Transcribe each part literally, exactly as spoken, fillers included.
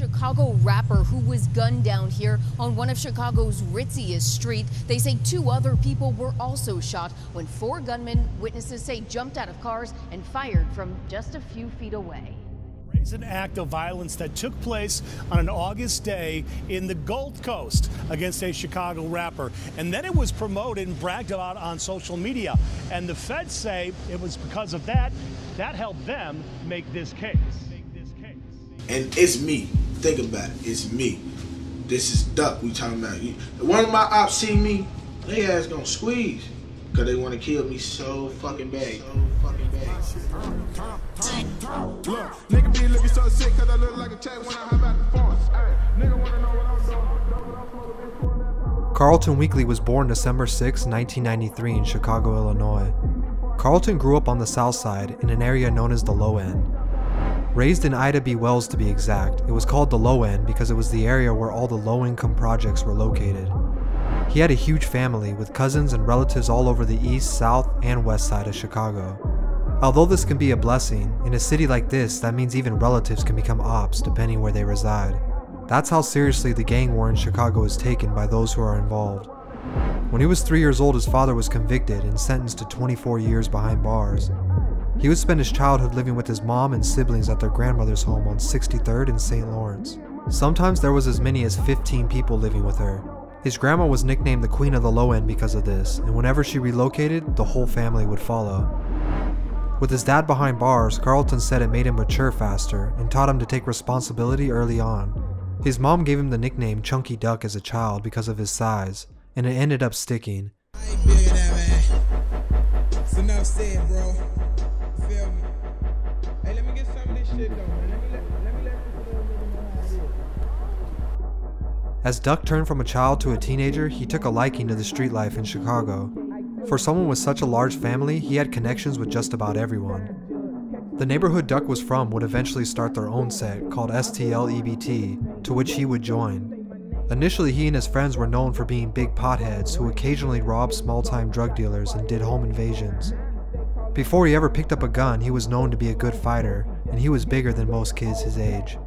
Chicago rapper who was gunned down here on one of Chicago's ritziest streets. They say two other people were also shot when four gunmen, witnesses say, jumped out of cars and fired from just a few feet away. It's an act of violence that took place on an August day in the Gold Coast against a Chicago rapper. And then it was promoted and bragged about on social media. And the feds say it was because of that, that helped them make this case. And it's me. Think about it. It's me. This is Duck we talking about. One of my ops see me, they ass gonna squeeze. Because they want to kill me so fucking bad. So fucking bad. Look, nigga be looking so sick because I look like a chat when I hop out the force. Hey, nigga want to know what I'm doing. Carlton Weekly was born December sixth, nineteen ninety-three in Chicago, Illinois. Carlton grew up on the South Side in an area known as the Low End. Raised in Ida B. Wells to be exact, it was called the Low End because it was the area where all the low-income projects were located. He had a huge family with cousins and relatives all over the east, south, and west side of Chicago. Although this can be a blessing, in a city like this, that means even relatives can become ops depending where they reside. That's how seriously the gang war in Chicago is taken by those who are involved. When he was three years old, his father was convicted and sentenced to twenty-four years behind bars. He would spend his childhood living with his mom and siblings at their grandmother's home on sixty-third and Saint Lawrence. Sometimes there was as many as fifteen people living with her. His grandma was nicknamed the Queen of the Low End because of this, and whenever she relocated, the whole family would follow. With his dad behind bars, Carlton said it made him mature faster and taught him to take responsibility early on. His mom gave him the nickname Chunky Duck as a child because of his size, and it ended up sticking. I ain't big in that, man. It's enough said, bro. Feel me? Hey, let me get some of this shit, though, man. Let me let, let me let As Duck turned from a child to a teenager, he took a liking to the street life in Chicago. For someone with such a large family, he had connections with just about everyone. The neighborhood Duck was from would eventually start their own set called S T L E B T, to which he would join. Initially, he and his friends were known for being big potheads who occasionally robbed small-time drug dealers and did home invasions. Before he ever picked up a gun, he was known to be a good fighter, and he was bigger than most kids his age.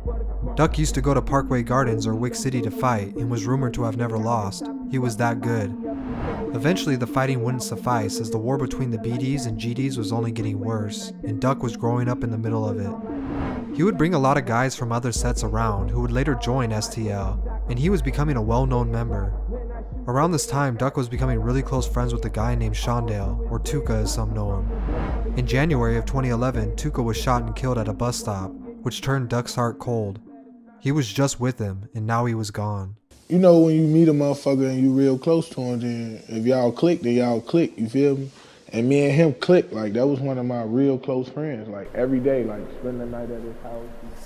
Duck used to go to Parkway Gardens or Wick City to fight and was rumored to have never lost. He was that good. Eventually, the fighting wouldn't suffice as the war between the B Ds and G Ds was only getting worse, and Duck was growing up in the middle of it. He would bring a lot of guys from other sets around who would later join S T L, and he was becoming a well-known member. Around this time, Duck was becoming really close friends with a guy named Shondale, or Tooka as some know him. In January of twenty eleven, Tooka was shot and killed at a bus stop, which turned Duck's heart cold. He was just with him, and now he was gone. You know, when you meet a motherfucker and you real close to him, then if y'all click, then y'all click, you feel me? And me and him clicked, like, that was one of my real close friends, like, every day, like, spending the night at his house.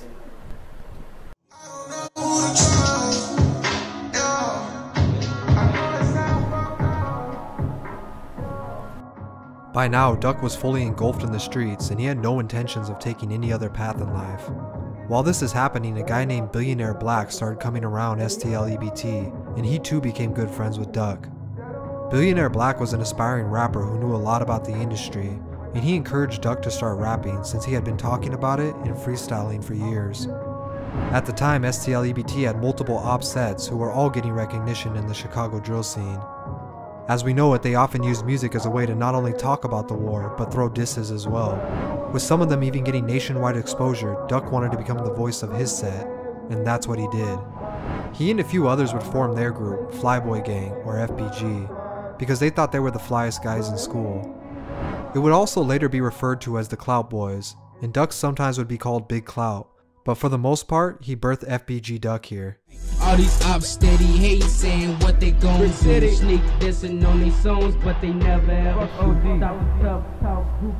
By now, Duck was fully engulfed in the streets, and he had no intentions of taking any other path in life. While this is happening, a guy named Billionaire Black started coming around S T L E B T, and he too became good friends with Duck. Billionaire Black was an aspiring rapper who knew a lot about the industry, and he encouraged Duck to start rapping since he had been talking about it and freestyling for years. At the time, S T L E B T had multiple op sets who were all getting recognition in the Chicago drill scene. As we know it, they often used music as a way to not only talk about the war, but throw disses as well. With some of them even getting nationwide exposure, Duck wanted to become the voice of his set, and that's what he did. He and a few others would form their group, Flyboy Gang, or F B G, because they thought they were the flyest guys in school. It would also later be referred to as the Clout Boys, and Duck sometimes would be called Big Clout, but for the most part, he birthed F B G Duck here. All these ops steady hate saying what they gon' do. Sneak dissing on these songs, but they never ever O D.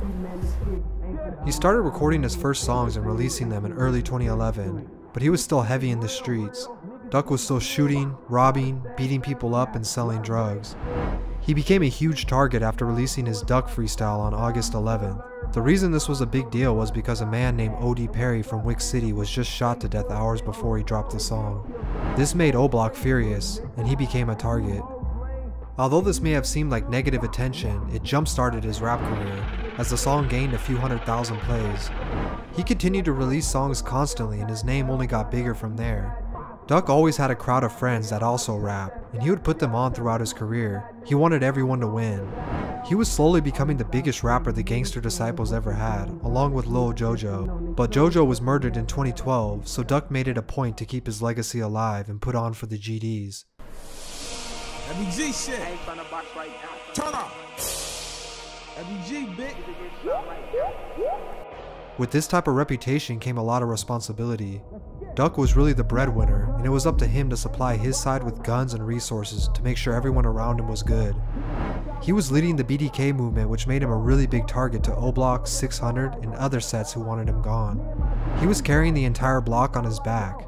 He started recording his first songs and releasing them in early twenty eleven, but he was still heavy in the streets. Duck was still shooting, robbing, beating people up, and selling drugs. He became a huge target after releasing his Duck freestyle on August eleventh. The reason this was a big deal was because a man named O D Perry from Wick City was just shot to death hours before he dropped the song. This made O-Block furious, and he became a target. Although this may have seemed like negative attention, it jump-started his rap career. as the song gained a few hundred thousand plays. He continued to release songs constantly and his name only got bigger from there. Duck always had a crowd of friends that also rap, and he would put them on throughout his career. He wanted everyone to win. He was slowly becoming the biggest rapper the Gangster Disciples ever had, along with Lil' Jojo. But Jojo was murdered in twenty twelve, so Duck made it a point to keep his legacy alive and put on for the G Ds. F B G shit. I ain't trying to box right now. Turn up. F B G, bitch. With this type of reputation came a lot of responsibility. Duck was really the breadwinner, and it was up to him to supply his side with guns and resources to make sure everyone around him was good. He was leading the B D K movement, which made him a really big target to O-Block, six hundred, and other sets who wanted him gone. He was carrying the entire block on his back.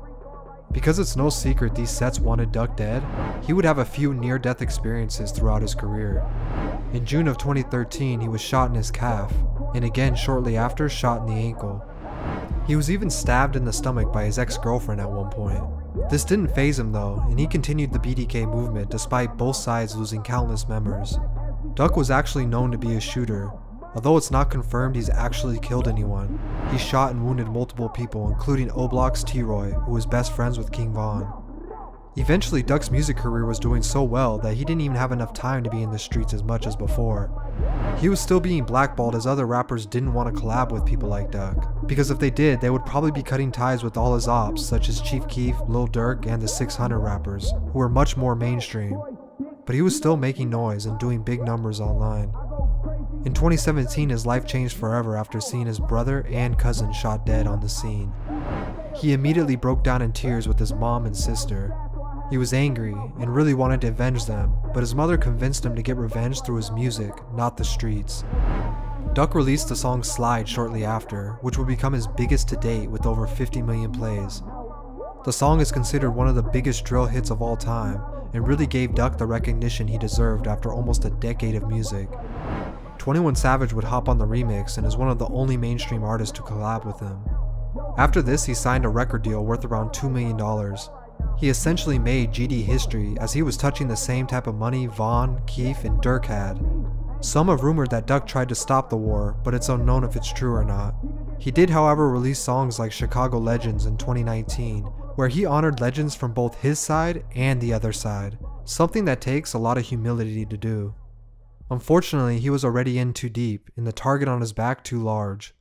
Because it's no secret these sets wanted Duck dead, he would have a few near-death experiences throughout his career. In June of twenty thirteen, he was shot in his calf, and again shortly after, shot in the ankle. He was even stabbed in the stomach by his ex-girlfriend at one point. This didn't faze him though, and he continued the B D K movement despite both sides losing countless members. Duck was actually known to be a shooter. Although it's not confirmed he's actually killed anyone, he shot and wounded multiple people, including O-Block's T-Roy, who was best friends with King Von. Eventually, Duck's music career was doing so well that he didn't even have enough time to be in the streets as much as before. He was still being blackballed as other rappers didn't want to collab with people like Duck, because if they did, they would probably be cutting ties with all his ops such as Chief Keef, Lil Durk, and the six hundred rappers, who were much more mainstream. But he was still making noise and doing big numbers online. In twenty seventeen, his life changed forever after seeing his brother and cousin shot dead on the scene. He immediately broke down in tears with his mom and sister. He was angry and really wanted to avenge them, but his mother convinced him to get revenge through his music, not the streets. Duck released the song Slide shortly after, which would become his biggest to date with over fifty million plays. The song is considered one of the biggest drill hits of all time, and really gave Duck the recognition he deserved after almost a decade of music. twenty-one Savage would hop on the remix and is one of the only mainstream artists to collab with him. After this, he signed a record deal worth around two million dollars. He essentially made G D history, as he was touching the same type of money Von, Keef, and Durk had. Some have rumored that Duck tried to stop the war, but it's unknown if it's true or not. He did, however, release songs like Chicago Legends in twenty nineteen, where he honored legends from both his side and the other side, something that takes a lot of humility to do. Unfortunately, he was already in too deep, and the target on his back too large.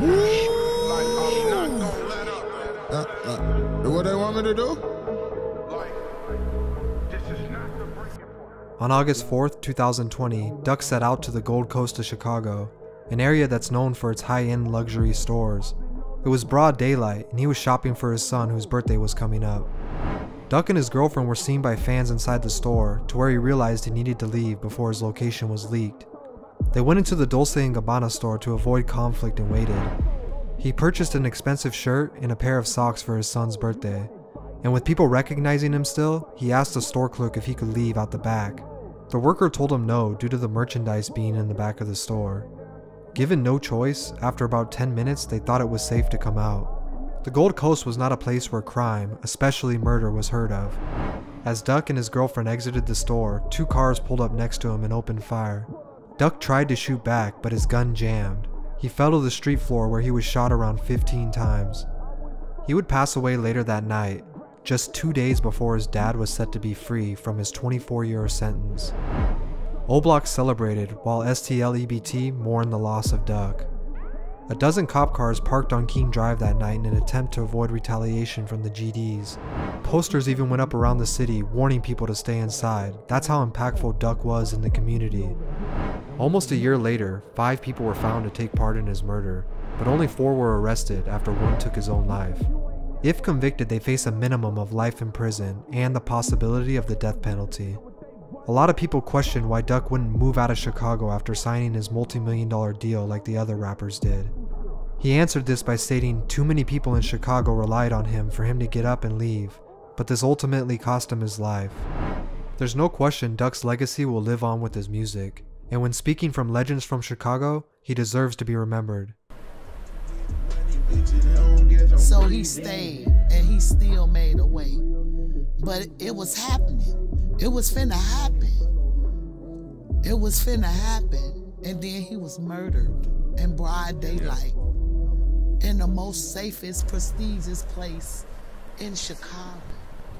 Uh, uh, do what they want me to do? On August fourth, two thousand twenty, Duck set out to the Gold Coast of Chicago, an area that's known for its high-end luxury stores. It was broad daylight, and he was shopping for his son whose birthday was coming up. Duck and his girlfriend were seen by fans inside the store, to where he realized he needed to leave before his location was leaked. They went into the Dolce and Gabbana store to avoid conflict and waited. He purchased an expensive shirt and a pair of socks for his son's birthday, and with people recognizing him still, he asked the store clerk if he could leave out the back. The worker told him no due to the merchandise being in the back of the store. Given no choice, after about ten minutes they thought it was safe to come out. The Gold Coast was not a place where crime, especially murder, was heard of. As Duck and his girlfriend exited the store, two cars pulled up next to him and opened fire. Duck tried to shoot back, but his gun jammed. He fell to the street floor where he was shot around fifteen times. He would pass away later that night, just two days before his dad was set to be free from his twenty-four year sentence. O-Block celebrated while S T L E B T mourned the loss of Duck. A dozen cop cars parked on King Drive that night in an attempt to avoid retaliation from the G Ds. Posters even went up around the city warning people to stay inside. That's how impactful Duck was in the community. Almost a year later, five people were found to take part in his murder, but only four were arrested after one took his own life. If convicted, they face a minimum of life in prison and the possibility of the death penalty. A lot of people questioned why Duck wouldn't move out of Chicago after signing his multi-million dollar deal like the other rappers did. He answered this by stating too many people in Chicago relied on him for him to get up and leave, but this ultimately cost him his life. There's no question Duck's legacy will live on with his music. And when speaking from legends from Chicago, he deserves to be remembered. So he stayed, and he still made a way. But it was happening. It was finna happen. It was finna happen. And then he was murdered in broad daylight in the most safest, prestigious place in Chicago.